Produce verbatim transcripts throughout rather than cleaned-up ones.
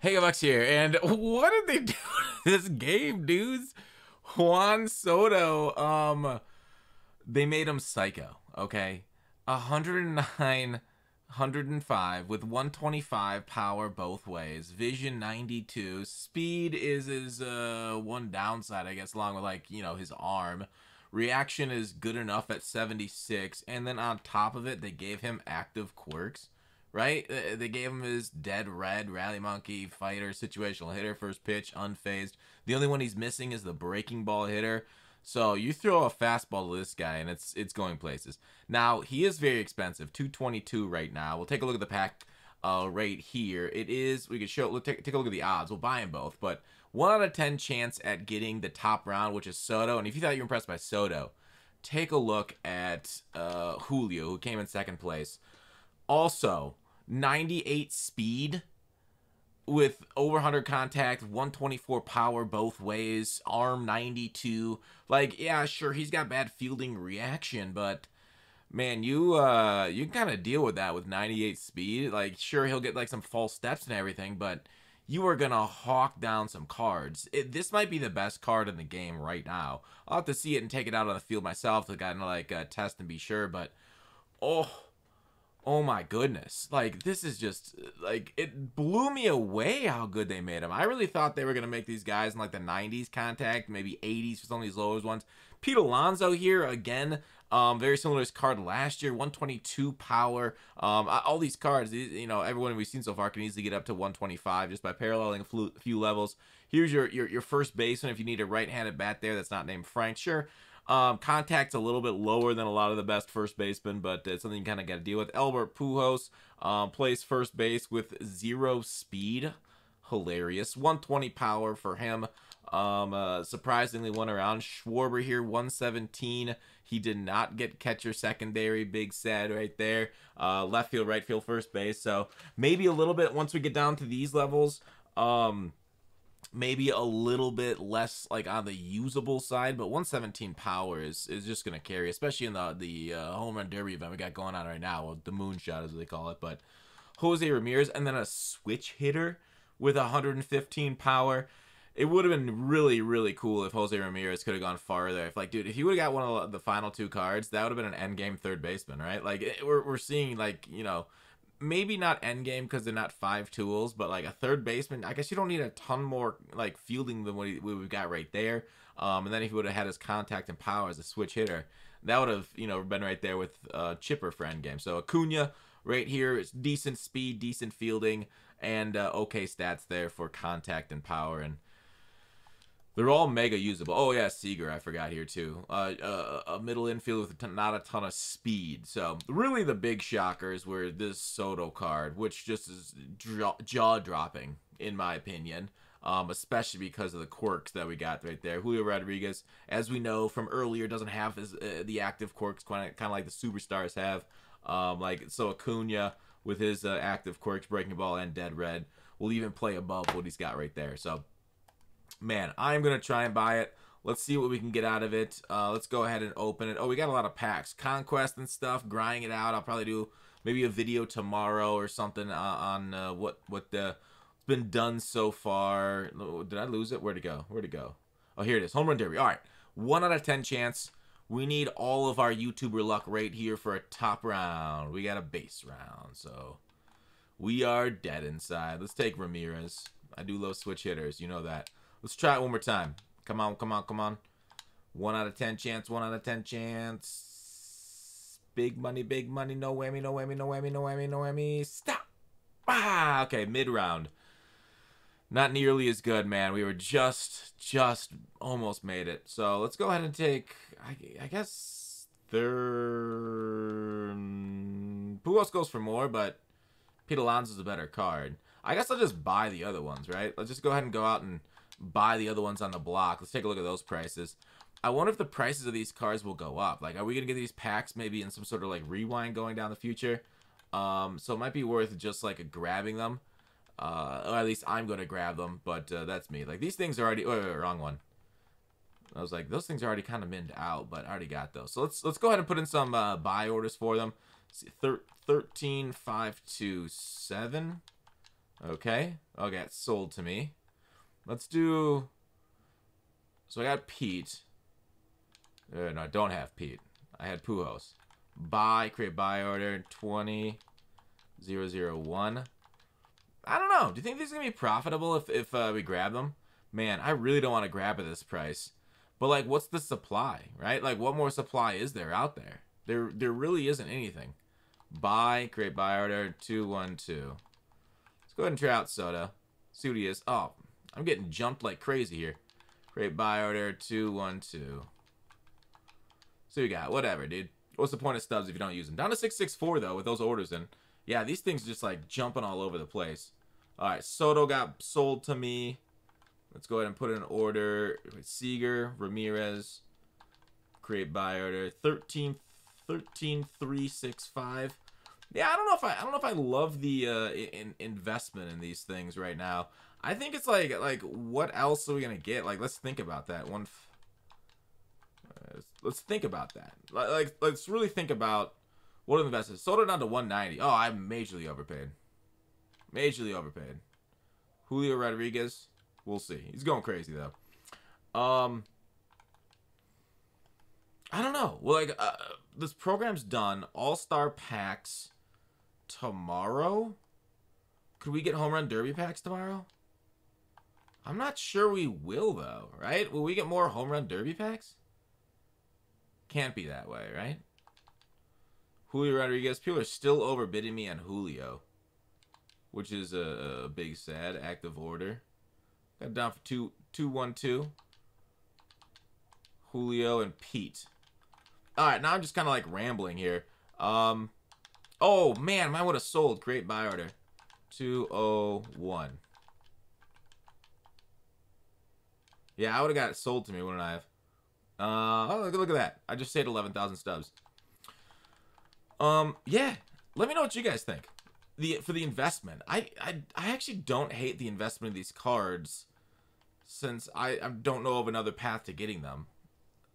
Hey, Gutfoxx here, and what did they do in this game, dudes? Juan Soto, um, they made him psycho, okay? one oh nine, one oh five with one twenty-five power both ways, vision ninety-two, speed is his uh, one downside, I guess, along with, like, you know, his arm. Reaction is good enough at seventy-six, and then on top of it, they gave him active quirks. Right? They gave him his dead red, rally monkey, fighter, situational hitter, first pitch, unfazed. The only one he's missing is the breaking ball hitter. So you throw a fastball to this guy and it's it's going places. Now, he is very expensive, two twenty-two right now. We'll take a look at the pack uh, right here. It is, we could show, look, take, take a look at the odds. We'll buy them both. But one out of ten chance at getting the top round, which is Soto. And if you thought you were impressed by Soto, take a look at uh, Julio, who came in second place. Also, ninety-eight speed with over one hundred contact, one twenty-four power both ways, arm ninety-two. Like, yeah, sure, he's got bad fielding reaction, but man, you uh, you kind of deal with that with ninety-eight speed. Like, sure, he'll get like some false steps and everything, but you are gonna hawk down some cards. It, this might be the best card in the game right now. I'll have to see it and take it out on the field myself to kind of like uh, test and be sure. But oh. Oh my goodness, like this is just, like it blew me away how good they made him. I really thought they were going to make these guys in like the nineties contact, maybe eighties for some of these lower ones. Pete Alonso here, again, um, very similar to his card last year, one twenty-two power. Um, all these cards, you know, everyone we've seen so far can easily get up to one twenty-five just by paralleling a few levels. Here's your, your, your first baseman if you need a right-handed bat there that's not named Frank, sure. Um, contact's a little bit lower than a lot of the best first basemen, but it's something you kind of got to deal with. Albert Pujols um, plays first base with zero speed. Hilarious. one twenty power for him. Um, uh, surprisingly, one around. Schwarber here, one seventeen. He did not get catcher secondary. Big sad right there. Uh, left field, right field, first base. So maybe a little bit once we get down to these levels. Um... maybe a little bit less like on the usable side, but one seventeen power is is just gonna carry, especially in the the uh, home run derby event we got going on right now, well, the moonshot is what they call it. But Jose Ramirez, and then a switch hitter with one fifteen power. It would have been really really cool if Jose Ramirez could have gone farther. If like, dude, if he would have got one of the final two cards, that would have been an end game third baseman, right? Like it, we're we're seeing, like, you know, maybe not endgame because they're not five tools, but like a third baseman, I guess you don't need a ton more like fielding than what, he, what we've got right there. Um, and then if he would have had his contact and power as a switch hitter, that would have, you know, been right there with uh, Chipper for endgame. So Acuna right here is decent speed, decent fielding, and uh, okay stats there for contact and power. And they're all mega usable. Oh, yeah, Seager, I forgot here, too. Uh, uh, a middle infield with not a ton of speed. So, really the big shockers were this Soto card, which just is jaw-dropping, in my opinion, um, especially because of the quirks that we got right there. Julio Rodriguez, as we know from earlier, doesn't have his, uh, the active quirks, kind of like the superstars have. Um, like so Acuna, with his uh, active quirks, breaking ball, and dead red, will even play above what he's got right there. So, man, I'm going to try and buy it. Let's see what we can get out of it. Uh, let's go ahead and open it. Oh, we got a lot of packs. Conquest and stuff, grinding it out. I'll probably do maybe a video tomorrow or something uh, on uh, what what the, what's been done so far. Did I lose it? Where'd it go? Where'd it go? Oh, here it is. Home Run Derby. All right. one out of ten chance. We need all of our YouTuber luck right here for a top round. We got a base round, so we are dead inside. Let's take Ramirez. I do love switch hitters. You know that. Let's try it one more time. Come on, come on, come on. one out of ten chance, one out of ten chance. Big money, big money. No whammy, no whammy, no whammy, no whammy, no whammy. Stop. Ah, okay, mid-round. Not nearly as good, man. We were just, just almost made it. So let's go ahead and take, I, I guess, third. Pujols goes for more, but Pete Alonso's a better card. I guess I'll just buy the other ones, right? Let's just go ahead and go out and buy the other ones on the block. Let's take a look at those prices. I wonder if the prices of these cards will go up. Like, are we gonna get these packs maybe in some sort of like rewind going down the future? Um, so it might be worth just like grabbing them, uh, or at least I'm gonna grab them. But uh, that's me. Like, these things are already. Wait, wait, wait, wrong one. I was like, those things are already kind of minned out, but I already got those. So let's let's go ahead and put in some uh, buy orders for them. Let's see, thir thirteen five two seven. Okay. I'll get sold to me. Let's do... So I got Pete. Uh, no, I don't have Pete. I had Pujols. Buy, create buy order, twenty thousand one. I don't know. Do you think these are going to be profitable if, if uh, we grab them? Man, I really don't want to grab at this price. But, like, what's the supply, right? Like, what more supply is there out there? There there really isn't anything. Buy, create buy order, two one two. Let's go ahead and try out Soto. See what he is. Oh, I'm getting jumped like crazy here. Create buy order, two one two. So we got whatever, dude. What's the point of stubs if you don't use them? Down to six six four, though, with those orders in. Yeah, these things are just, like, jumping all over the place. All right, Soto got sold to me. Let's go ahead and put in an order with Seager, Ramirez. Create buy order. thirteen, thirteen three six five. Yeah, I don't know if I I don't know if I love the uh, in, investment in these things right now. I think it's like like what else are we gonna get? Like, let's think about that one. F uh, let's think about that. Like, like let's really think about what are the investments. Sold it down to one ninety. Oh, I majorly overpaid. Majorly overpaid. Julio Rodriguez. We'll see. He's going crazy though. Um, I don't know. Well, like uh, this program's done. All-Star packs tomorrow. Could we get home run derby packs tomorrow? I'm not sure we will though, right? Will we get more home run derby packs? Can't be that way, right? Julio Rodriguez. People are still overbidding me on Julio, which is a, a big sad active order. Got down for two, two, one, two. Julio and Pete. All right, now I'm just kind of like rambling here. Um, oh man, mine would have sold. Great buy order, two oh one. Yeah, I would have got it sold to me, wouldn't I have? Uh, oh, look, look at that. I just saved eleven thousand stubs. Um, yeah. Let me know what you guys think. The for the investment, I I I actually don't hate the investment of these cards. Since I, I don't know of another path to getting them.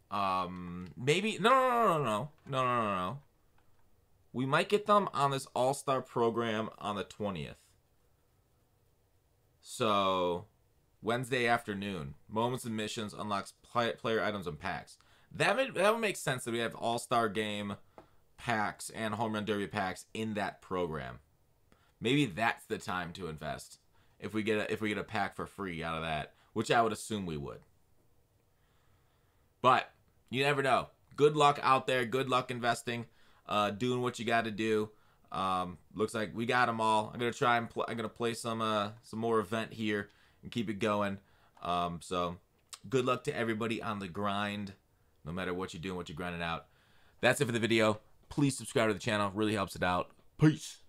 Um, maybe... No, no, no, no, no. No, no, no, no. We might get them on this All-Star program on the twentieth. So, Wednesday afternoon. Moments and missions unlocks play, player items and packs. That would, that would make sense that we have All-Star game packs and Home Run Derby packs in that program. Maybe that's the time to invest. If we get a, if we get a pack for free out of that. Which I would assume we would. But you never know. Good luck out there. Good luck investing. Uh, doing what you got to do. Um, looks like we got them all. I'm gonna try and pl I'm gonna play some uh, some more event here and keep it going. Um, so good luck to everybody on the grind. No matter what you're doing, what you're grinding out. That's it for the video. Please subscribe to the channel. Really helps it out. Peace.